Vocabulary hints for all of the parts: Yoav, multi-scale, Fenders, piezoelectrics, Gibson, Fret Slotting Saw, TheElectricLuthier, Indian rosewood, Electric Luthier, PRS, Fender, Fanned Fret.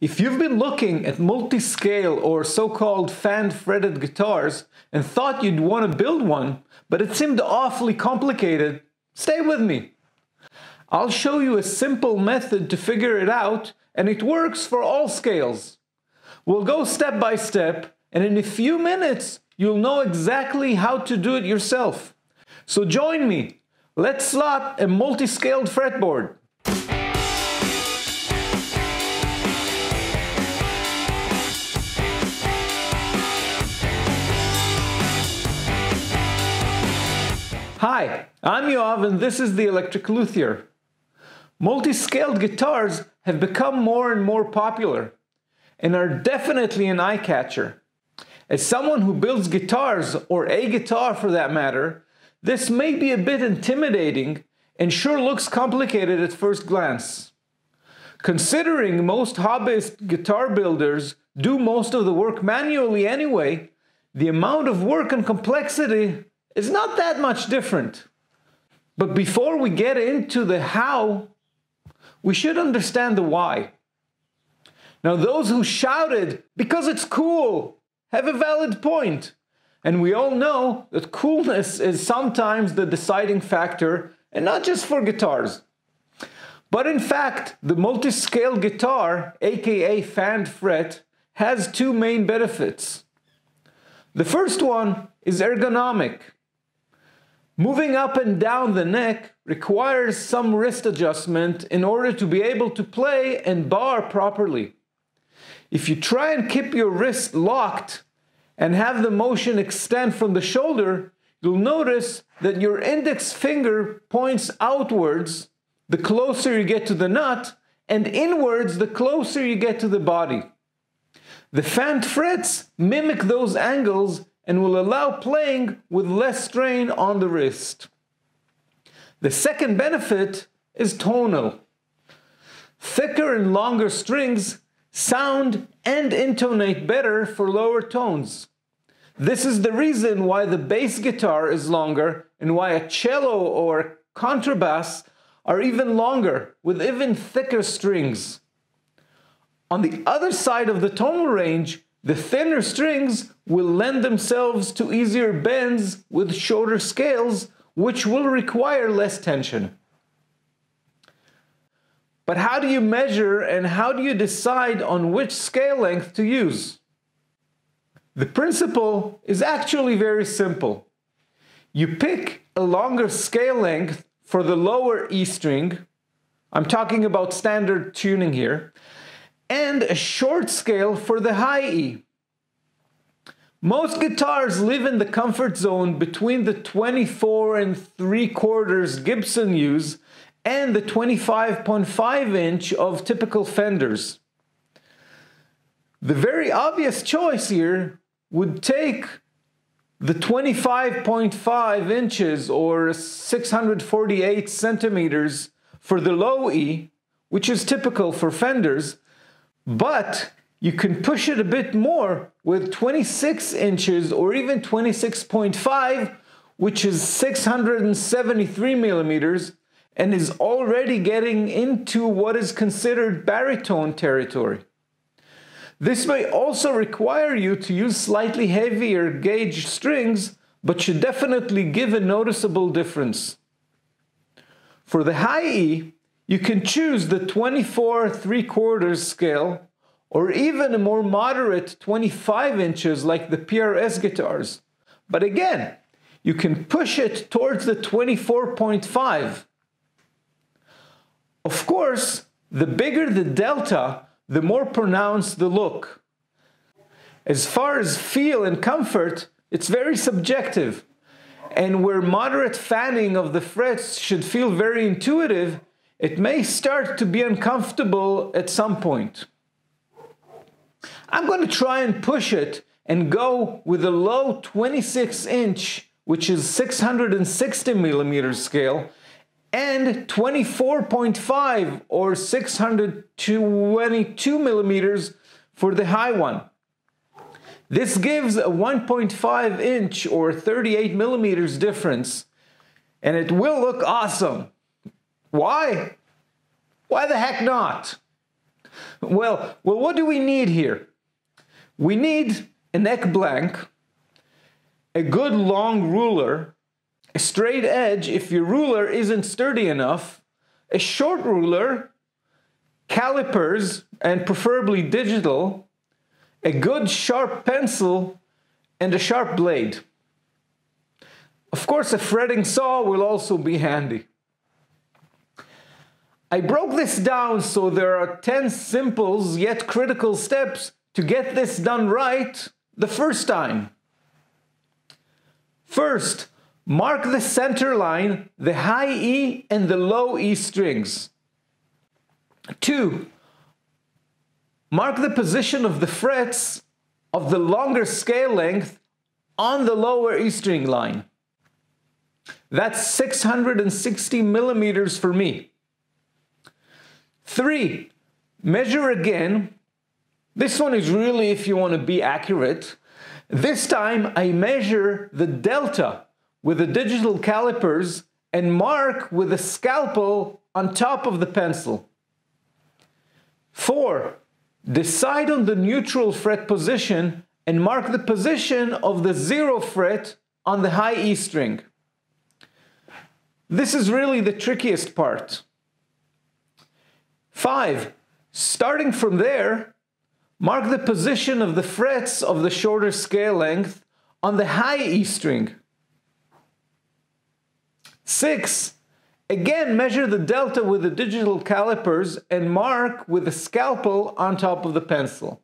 If you've been looking at multi-scale or so-called fan fretted guitars and thought you'd want to build one, but it seemed awfully complicated, stay with me. I'll show you a simple method to figure it out, and it works for all scales. We'll go step by step, and in a few minutes, you'll know exactly how to do it yourself. So join me. Let's slot a multi-scaled fretboard. Hi, I'm Yoav and this is the Electric Luthier. Multi-scaled guitars have become more and more popular and are definitely an eye-catcher. As someone who builds guitars, or a guitar for that matter, this may be a bit intimidating and sure looks complicated at first glance. Considering most hobbyist guitar builders do most of the work manually anyway, the amount of work and complexity it's not that much different. But before we get into the how, we should understand the why. Now, those who shouted, "Because it's cool," have a valid point. And we all know that coolness is sometimes the deciding factor, and not just for guitars. But in fact, the multi-scale guitar, aka fan fret, has two main benefits. The first one is ergonomic. Moving up and down the neck requires some wrist adjustment in order to be able to play and bar properly. If you try and keep your wrist locked and have the motion extend from the shoulder, you'll notice that your index finger points outwards the closer you get to the nut, and inwards the closer you get to the body. The fan frets mimic those angles and will allow playing with less strain on the wrist. The second benefit is tonal. Thicker and longer strings sound and intonate better for lower tones. This is the reason why the bass guitar is longer and why a cello or contrabass are even longer with even thicker strings. On the other side of the tonal range, the thinner strings will lend themselves to easier bends with shorter scales, which will require less tension. But how do you measure and how do you decide on which scale length to use? The principle is actually very simple. You pick a longer scale length for the lower E string, I'm talking about standard tuning here, and a short scale for the high E. Most guitars live in the comfort zone between the 24 3/4 Gibson use and the 25.5 inch of typical Fenders. The very obvious choice here would take the 25.5 inches or 648 centimeters for the low E, which is typical for Fenders, but you can push it a bit more with 26 inches or even 26.5, which is 673 millimeters and is already getting into what is considered baritone territory. This may also require you to use slightly heavier gauge strings, but should definitely give a noticeable difference. For the high E, you can choose the 24 3/4 scale or even a more moderate 25 inches like the PRS guitars. But again, you can push it towards the 24.5. Of course, the bigger the delta, the more pronounced the look. As far as feel and comfort, it's very subjective. And where moderate fanning of the frets should feel very intuitive, it may start to be uncomfortable at some point. I'm going to try and push it and go with a low 26 inch, which is 660 millimeters scale, and 24.5 or 622 millimeters for the high one. This gives a 1.5 inch or 38 millimeters difference, and it will look awesome. Why? Why the heck not? Well, what do we need here? We need a neck blank, a good long ruler, a straight edge if your ruler isn't sturdy enough, a short ruler, calipers, and preferably digital, a good sharp pencil, and a sharp blade. Of course, a fretting saw will also be handy. I broke this down so there are 10 simple yet critical steps to get this done right the first time. First, mark the center line, the high E and the low E strings. 2. Mark the position of the frets of the longer scale length on the lower E string line. That's 660 millimeters for me. 3. Measure again. This one is really if you want to be accurate. This time I measure the delta with the digital calipers and mark with a scalpel on top of the pencil. 4. Decide on the neutral fret position and mark the position of the 0 fret on the high E string. This is really the trickiest part. 5. Starting from there, mark the position of the frets of the shorter scale length on the high E string. 6. Again, measure the delta with the digital calipers and mark with a scalpel on top of the pencil.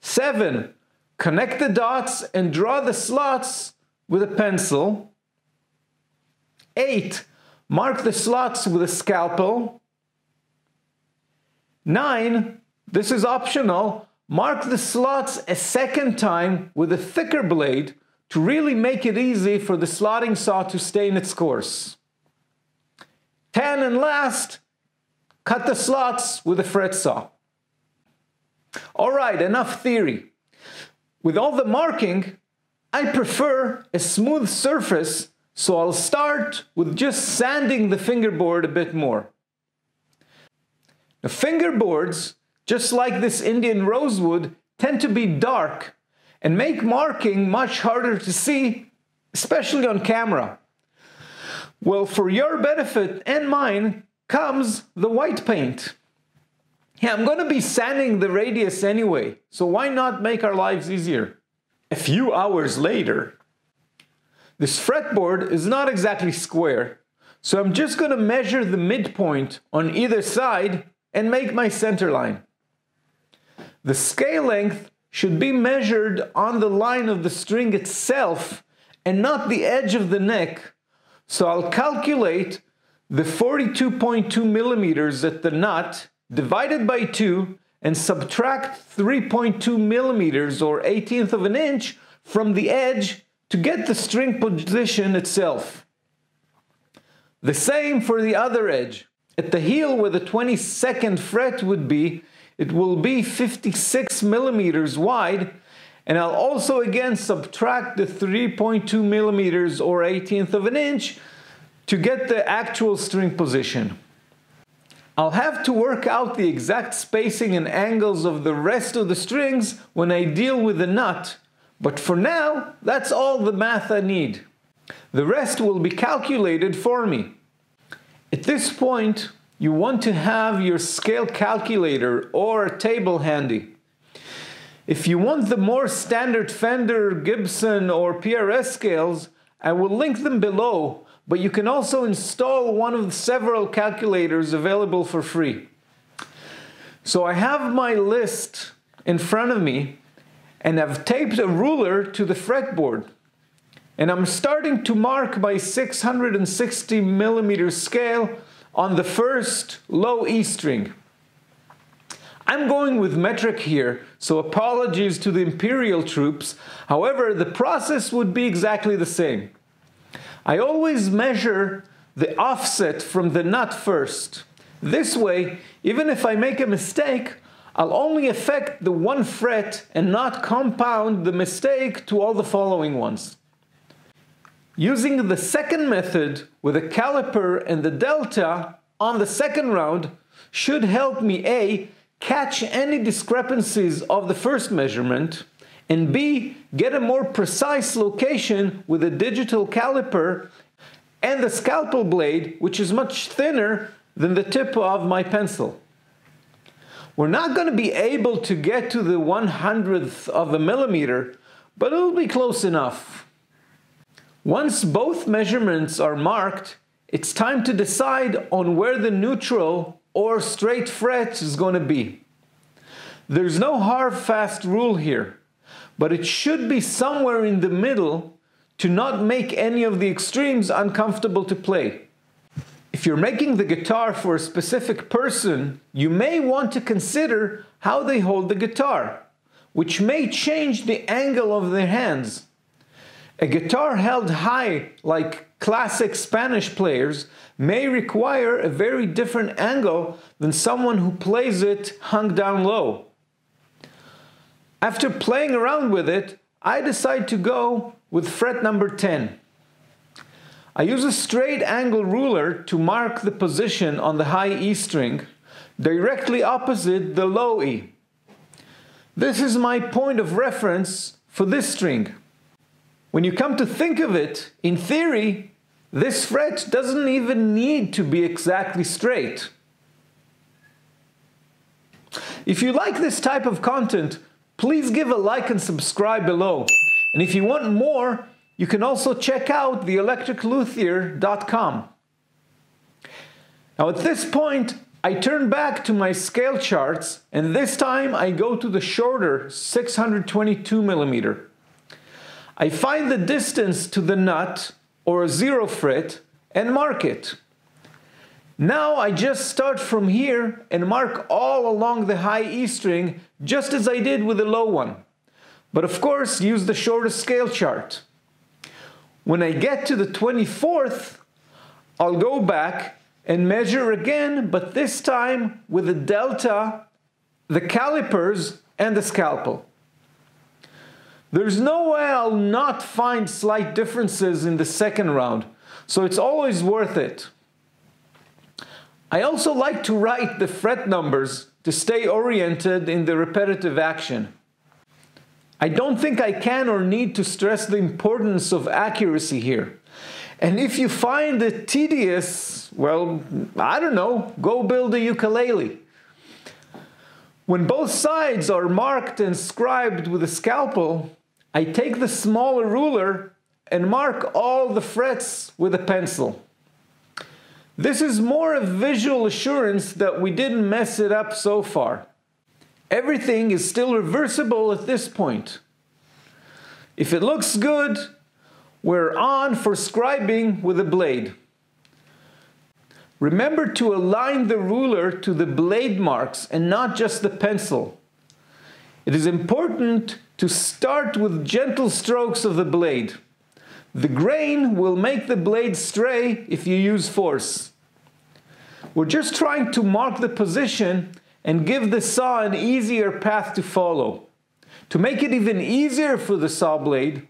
7. Connect the dots and draw the slots with a pencil. 8. Mark the slots with a scalpel. 9. This is optional. Mark the slots a second time with a thicker blade to really make it easy for the slotting saw to stay in its course. 10, and last, cut the slots with a fret saw. All right, enough theory. With all the marking, I prefer a smooth surface, so I'll start with just sanding the fingerboard a bit more. The fingerboards, just like this Indian rosewood, tend to be dark and make marking much harder to see, especially on camera. Well, for your benefit and mine comes the white paint. Yeah, I'm going to be sanding the radius anyway, so why not make our lives easier? A few hours later, this fretboard is not exactly square, so I'm just going to measure the midpoint on either side and make my center line. The scale length should be measured on the line of the string itself and not the edge of the neck, so I'll calculate the 42.2 millimeters at the nut, divided by 2, and subtract 3.2 millimeters or 1/18 of an inch from the edge to get the string position itself. The same for the other edge. At the heel where the 22nd fret would be, it will be 56 millimeters wide, and I'll also again subtract the 3.2 millimeters or 1/18 of an inch to get the actual string position. I'll have to work out the exact spacing and angles of the rest of the strings when I deal with the nut, but for now, that's all the math I need. The rest will be calculated for me. At this point, you want to have your scale calculator or a table handy. If you want the more standard Fender, Gibson, or PRS scales, I will link them below, but you can also install one of the several calculators available for free. So I have my list in front of me, and I've taped a ruler to the fretboard. And I'm starting to mark my 660 millimeter scale on the first low E string. I'm going with metric here, so apologies to the imperial troops. However, the process would be exactly the same. I always measure the offset from the nut first. This way, even if I make a mistake, I'll only affect the one fret and not compound the mistake to all the following ones. Using the second method with a caliper and the delta on the second round should help me A, catch any discrepancies of the first measurement, and B, get a more precise location with a digital caliper and the scalpel blade, which is much thinner than the tip of my pencil. We're not going to be able to get to the 1/100th of a millimeter, but it'll be close enough. Once both measurements are marked, it's time to decide on where the neutral or straight fret is going to be. There's no hard fast rule here, but it should be somewhere in the middle to not make any of the extremes uncomfortable to play. If you're making the guitar for a specific person, you may want to consider how they hold the guitar, which may change the angle of their hands. A guitar held high, like classic Spanish players, may require a very different angle than someone who plays it hung down low. After playing around with it, I decide to go with fret number 10. I use a straight angle ruler to mark the position on the high E string, directly opposite the low E. This is my point of reference for this string. When you come to think of it, in theory, this fret doesn't even need to be exactly straight. If you like this type of content, please give a like and subscribe below. And if you want more, you can also check out the electricluthier.com. Now at this point, I turn back to my scale charts, and this time I go to the shorter 622 millimeter. I find the distance to the nut or zero fret and mark it. Now I just start from here and mark all along the high E string, just as I did with the low one. But of course, use the shortest scale chart. When I get to the 24th, I'll go back and measure again, but this time with the delta, the calipers, and the scalpel. There's no way I'll not find slight differences in the second round, so it's always worth it. I also like to write the fret numbers to stay oriented in the repetitive action. I don't think I can or need to stress the importance of accuracy here. And if you find it tedious, well, I don't know, go build a ukulele. When both sides are marked and scribed with a scalpel, I take the smaller ruler and mark all the frets with a pencil. This is more a visual assurance that we didn't mess it up so far. Everything is still reversible at this point. If it looks good, we're on for scribing with a blade. Remember to align the ruler to the blade marks and not just the pencil. It is important to start with gentle strokes of the blade. The grain will make the blade stray if you use force. We're just trying to mark the position and give the saw an easier path to follow. To make it even easier for the saw blade,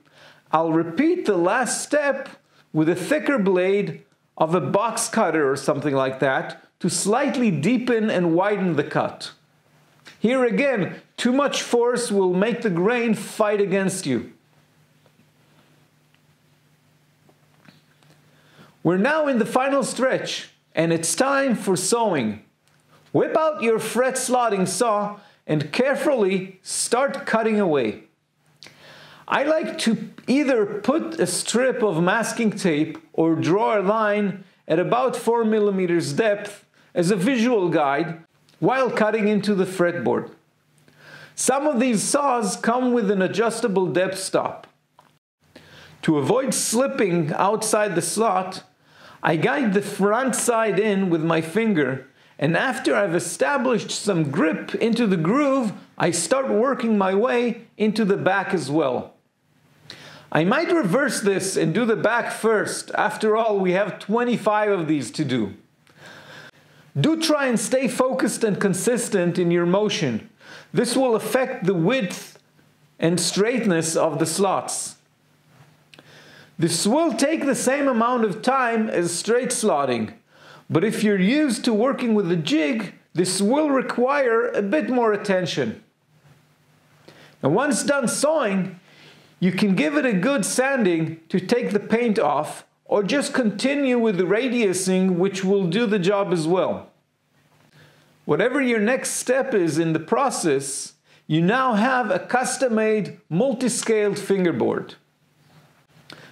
I'll repeat the last step with a thicker blade of a box cutter or something like that to slightly deepen and widen the cut. Here again, too much force will make the grain fight against you. We're now in the final stretch, and it's time for sawing. Whip out your fret slotting saw and carefully start cutting away. I like to either put a strip of masking tape or draw a line at about 4 millimeters depth as a visual guide while cutting into the fretboard. Some of these saws come with an adjustable depth stop. To avoid slipping outside the slot, I guide the front side in with my finger, and after I've established some grip into the groove, I start working my way into the back as well. I might reverse this and do the back first. After all, we have 25 of these to do. Do try and stay focused and consistent in your motion. This will affect the width and straightness of the slots. This will take the same amount of time as straight slotting. But if you're used to working with a jig, This will require a bit more attention. Now, once done sawing, you can give it a good sanding to take the paint off, or just continue with the radiusing, which will do the job as well. Whatever your next step is in the process, you now have a custom-made, multi-scaled fingerboard.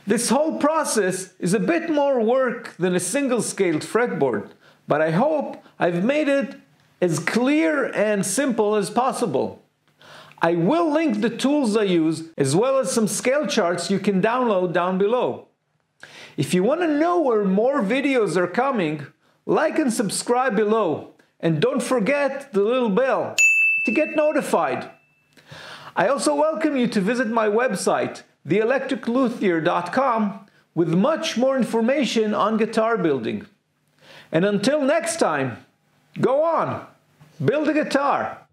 This whole process is a bit more work than a single-scaled fretboard, but I hope I've made it as clear and simple as possible. I will link the tools I use, as well as some scale charts you can download down below. If you want to know where more videos are coming, like and subscribe below, and don't forget the little bell to get notified. I also welcome you to visit my website, theelectricluthier.com, with much more information on guitar building. And until next time, go on, build a guitar.